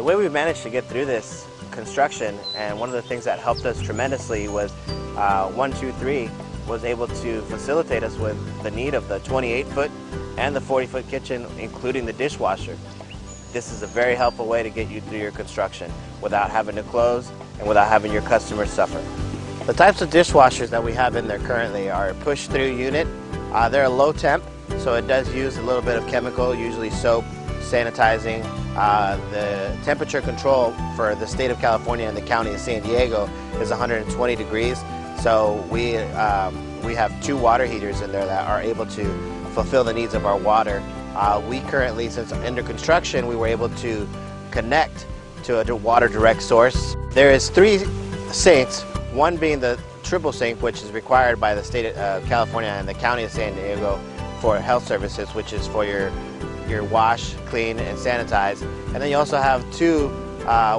The way we managed to get through this construction, and one of the things that helped us tremendously was 123 was able to facilitate us with the need of the 28-foot and the 40-foot kitchen, including the dishwasher. This is a very helpful way to get you through your construction without having to close and without having your customers suffer. The types of dishwashers that we have in there currently are a push-through unit. They're a low temp, so it does use a little bit of chemical, usually soap, sanitizing. The temperature control for the state of California and the county of San Diego is 120 degrees. So we have two water heaters in there that are able to fulfill the needs of our water. We currently, since under construction, we were able to connect to a water direct source. There is three sinks, one being the triple sink, which is required by the state of California and the county of San Diego for health services, which is for your wash, clean, and sanitize. And then you also have two,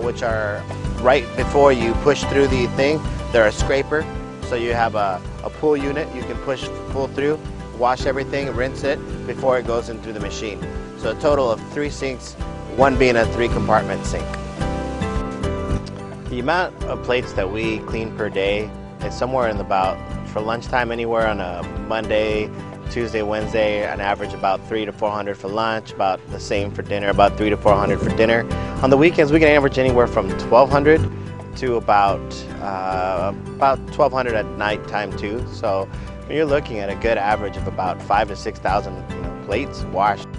which are right before you push through the thing. They're a scraper. So you have a pool unit, you can push full through, wash everything, rinse it before it goes in through the machine. So a total of three sinks, one being a three-compartment sink. The amount of plates that we clean per day is somewhere in about, for lunchtime, anywhere on a Monday, Tuesday, Wednesday, on average about 300 to 400 for lunch, about the same for dinner, about 300 to 400 for dinner. On the weekends, we can average anywhere from 1,200 to about 1,200 at night time too. So you're looking at a good average of about 5,000 to 6,000 plates washed.